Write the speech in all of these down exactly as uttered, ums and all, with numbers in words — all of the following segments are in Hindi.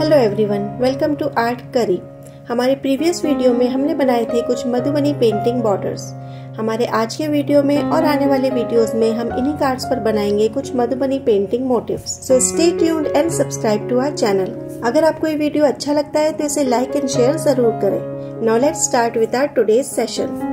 Hello everyone, welcome to art करी। हमारे प्रीवियस वीडियो में हमने बनाए थे कुछ मधुबनी पेंटिंग बॉर्डर्स। हमारे आज के वीडियो में और आने वाले वीडियोस में हम इन्हीं कार्ड्स पर बनाएंगे कुछ Madhubani painting motifs. So stay tuned and subscribe to our channel. अगर आपको ये वीडियो अच्छा लगता है तो इसे लाइक एंड शेयर जरूर करें। Now let's start with our today's session.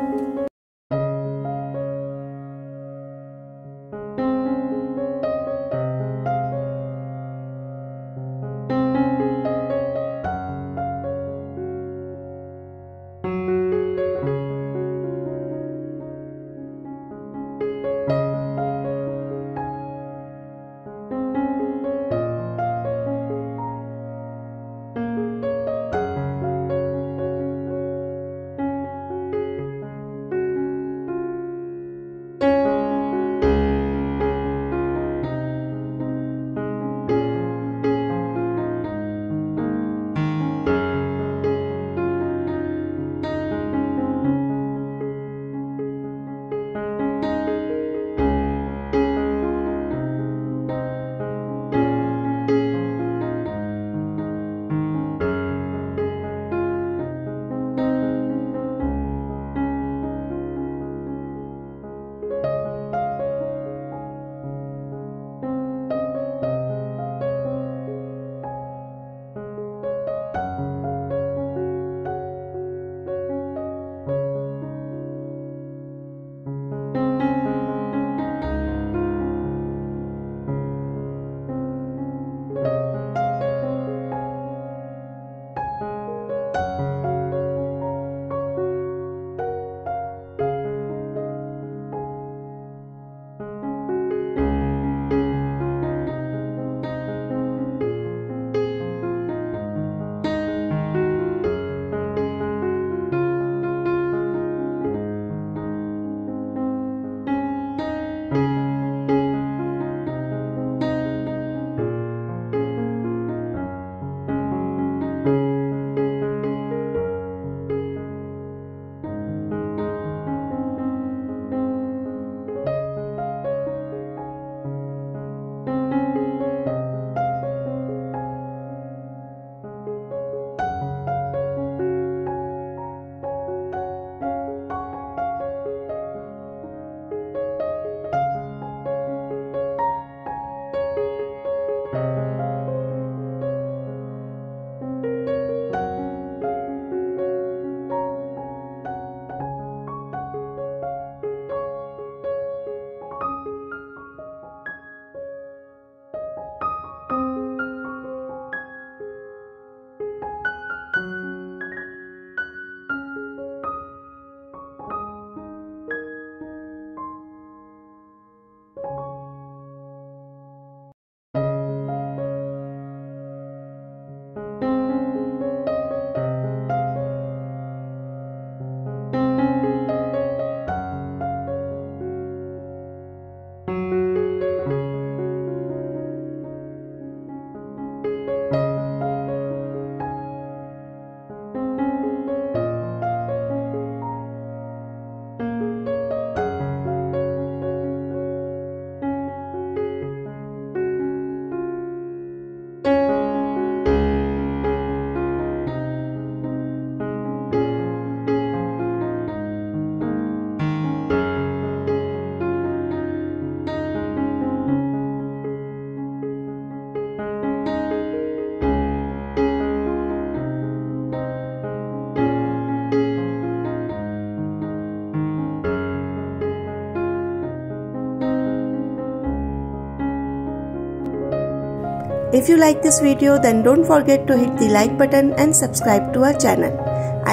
If you like this video, then don't forget to hit the like button and subscribe to our channel.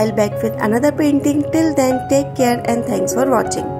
I'll be back with another painting. Till then, take care and thanks for watching.